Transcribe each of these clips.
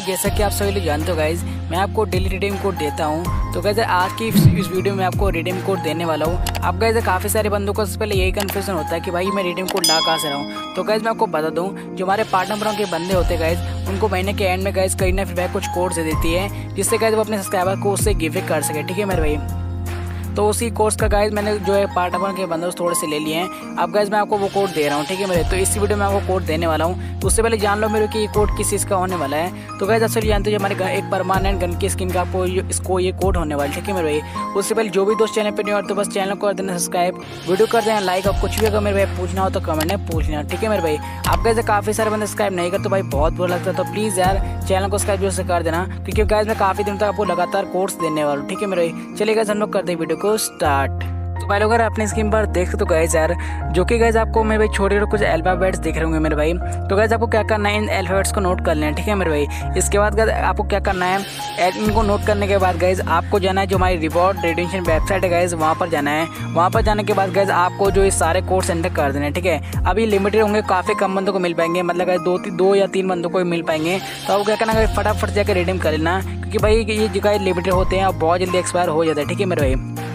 है। जैसा कि आप सभी लोग जानते हो गाइज, मैं आपको डेली रिडीम कोड देता हूं। तो गाइज आज की इस वीडियो में आपको रिडीम कोड देने वाला हूं। आप गाइज काफ़ी सारे बंदों को सबसे पहले यही कन्फ्यूजन होता है कि भाई मैं रिडीम कोड ला कहाँ से रहा हूँ। तो गाइज मैं आपको बता दूँ, जो हमारे पार्टनरों के बंदे होते हैं गाइज, उनको महीने के एंड में गाइज करीना फीडबैक कुछ कोड दे देती है, जिससे गाइज वो अपने सब्सक्राइबर को उससे गिव कर सके। ठीक है मेरे भाई, तो उसी कोर्स का गाइज मैंने जो है पार्टनर के बंदों से थोड़े से ले लिए हैं। अब गाइज मैं आपको वो कोड दे रहा हूँ। ठीक है मेरे, तो इस वीडियो में आपको कोड देने वाला हूँ। उससे पहले जान लो मेरे कि ये कोड किस चीज़ का होने वाला है। तो गाइज आप सभी जानते हो हमारे एक परमानेंट गन की स्किन का आपको इसको ये कोड होने वाला है। ठीक है मेरे भाई, उससे पहले जो भी दोस्त चैनल पर नहीं हो तो बस चैनल को कर देना सब्सक्राइब, वीडियो कर देना लाइक, और कुछ भी अगर मेरे भाई पूछना हो तो कमेंट में पूछ लेना। ठीक है मेरे भाई, आप गाइज काफ़ी सारे बंदे सब्सक्राइब नहीं करते तो भाई बहुत बुरा लगता है। तो प्लीज़ यार चैनल को सब्सक्राइब जरूर से कर देना, क्योंकि गाइज मैं काफ़ी दिन तक आपको लगातार कोर्स देने वाला हूँ। ठीक है मेरे भाई, चलिए गाइज हम लोग करते हैं वीडियो को स्टार्ट। तो भाई लोग अगर अपनी स्क्रीन पर देख तो गाइज यार, जो कि गाइज आपको मेरे भाई छोटे छोटे कुछ अल्फाबेट्स दिख रहे होंगे मेरे भाई। तो गाइज आपको क्या करना है, इन अल्फाबेट्स को नोट कर लेना। ठीक है मेरे भाई, इसके बाद गाइज आपको क्या करना है, इनको नोट करने के बाद गाइज आपको जाना है जो हमारी रिवॉर्ड रिडेम्पशन वेबसाइट है गाइज, वहाँ पर जाना है। वहाँ पर जाने के बाद गाइज आपको जो ये सारे कोड एंटर कर देना है। ठीक है, अभी लिमिटेड होंगे, काफ़ी कम बंदों को मिल पाएंगे, मतलब गाइज दो या तीन बंदों को मिल पाएंगे। तो आपको क्या करना है, फटाफट जाकर रिडीम कर लेना, क्योंकि भाई ये जगह लिमिटेड होते हैं और बहुत जल्दी एक्सपायर हो जाता है। ठीक है मेरे भाई,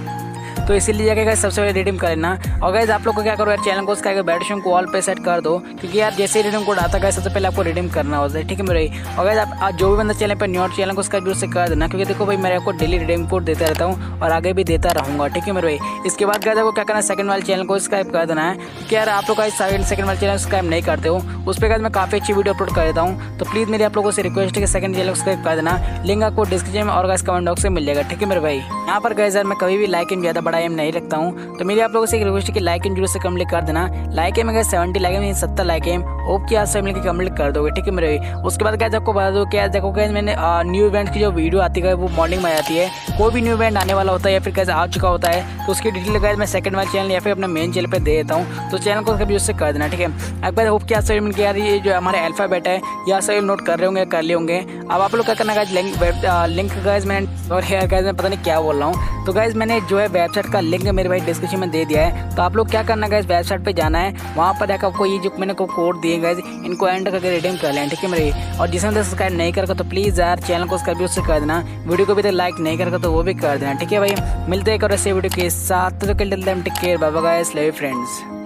तो इसीलिए जाके गाइस सबसे पहले रिडीम कर लेना। और गाइस आप लोग को क्या करो यार, चैनल को उसका बेडरूम को ऑल पे सेट कर दो, क्योंकि यार जैसे ही रिडीम कोड आता है सबसे पहले आपको रिडीम करना होता है। ठीक है मेरे, और गाइस आप जो भी बंदा चैनल पर न्यूज चैनल को उसका जरूर से कर देना, क्योंकि देखो भाई मैं आपको डेली रिडीम कोड देता रहता हूँ और आगे भी देता रहूँगा। ठीक है मेरे भाई, इसके बाद गाइस आपको क्या करना है, सेकंड वाले चैनल को सब्सक्राइब कर देना है, क्योंकि यार आप लोग गाइस सेकंड वाले चैनल सब्सक्राइब नहीं करते हो, उस पर गाइस मैं काफ़ी अच्छी वीडियो अपलोड कर देता हूँ। तो प्लीज़ मेरी आप लोगों से रिक्वेस्ट है कि सेकंड चैनल को सब्सक्राइब कर देना, लिंक आपको डिस्क्रिप्शन में और गाइस कमेंट बॉक्स में मिल जाएगा। ठीक है मेरे भाई, यहाँ पर गाइस यार मैं कभी भी लाइक एम ज़्यादा टाइम नहीं रखता हूँ। तो मेरी आप लोगों से एक रिक्वेस्ट है कि लाइक एम जरूर से कम्प्लीट कर देना। लाइक एम अगर 70 लाइक एम 70 लाइक एम ओप की आज से मिलकर कम्प्लीट कर दोगे। ठीक है मेरे, उसके बाद गाइस आपको बता दो कि आज देखो गाइस मैंने न्यू इवेंट की जो वीडियो आती है वो मॉर्निंग में आती है। कोई भी न्यू इवेंट आने वाला होता है या फिर गाइस आ चुका होता है, तो उसकी डिटेल गाइस मैं सेकंड वाले चैनल या फिर अपने मेन चैनल पर दे देता हूँ। तो चैनल को जरूर से कर देना। ठीक है, अगर होप की आज से मिलकर यार ये जो हमारे अल्फाबेट है या सभी नोट कर रहे होंगे कर लिए होंगे। अब आप लोग क्या करना है, लिंक गाइस मैंने और हेयर गाइस मैं पता नहीं क्या बोल रहा हूँ। तो गाइस मैंने जो है वेबसाइट का लिंक मेरे भाई डिस्क्रिप्शन में दे दिया है। तो आप लोग क्या करना है गाइस, वेबसाइट पे जाना है, वहाँ पर जाकर आपको ये जो मैंने को कोड दिए गाइस इनको एंटर करके रिडीम कर लें। ठीक है मेरे, और जिसने सब्सक्राइब नहीं करके तो प्लीज़ यार चैनल को सब्सक्राइब उससे कर देना, वीडियो को भी लाइक नहीं करके तो वो भी कर देना। ठीक है भाई, मिलते हैं एक और ऐसे वीडियो के साथ, तो take care, bye bye guys, love you friends.